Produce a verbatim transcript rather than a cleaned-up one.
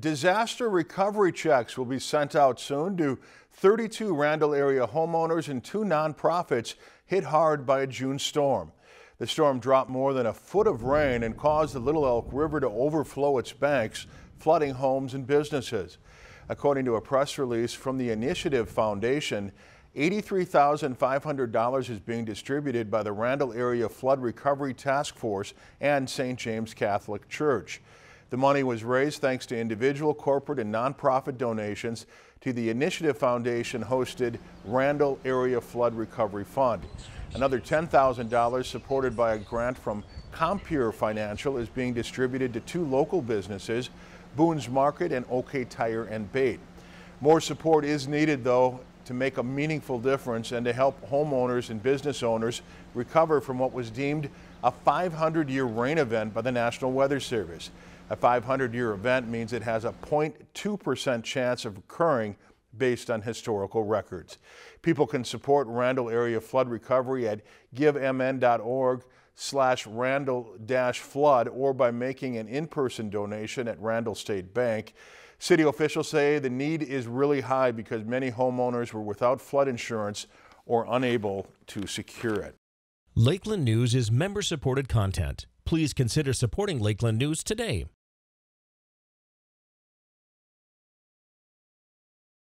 Disaster recovery checks will be sent out soon to thirty-two Randall area homeowners and two nonprofits hit hard by a June storm. The storm dropped more than a foot of rain and caused the Little Elk River to overflow its banks, flooding homes and businesses. According to a press release from the Initiative Foundation, eighty-three thousand five hundred dollars is being distributed by the Randall Area Flood Recovery Task Force and Saint James Catholic Church. The money was raised thanks to individual, corporate, and nonprofit donations to the Initiative Foundation-hosted Randall Area Flood Recovery Fund. Another ten thousand dollars supported by a grant from Compeer Financial is being distributed to two local businesses, Boone's Market and OK Tire and Bait. More support is needed, though, to make a meaningful difference and to help homeowners and business owners recover from what was deemed a five hundred year rain event by the National Weather Service. A five hundred year event means it has a zero point two percent chance of occurring based on historical records. People can support Randall Area Flood Recovery at give M N dot org slash Randall dash flood or by making an in-person donation at Randall State Bank. City officials say the need is really high because many homeowners were without flood insurance or unable to secure it. Lakeland News is member-supported content. Please consider supporting Lakeland News today.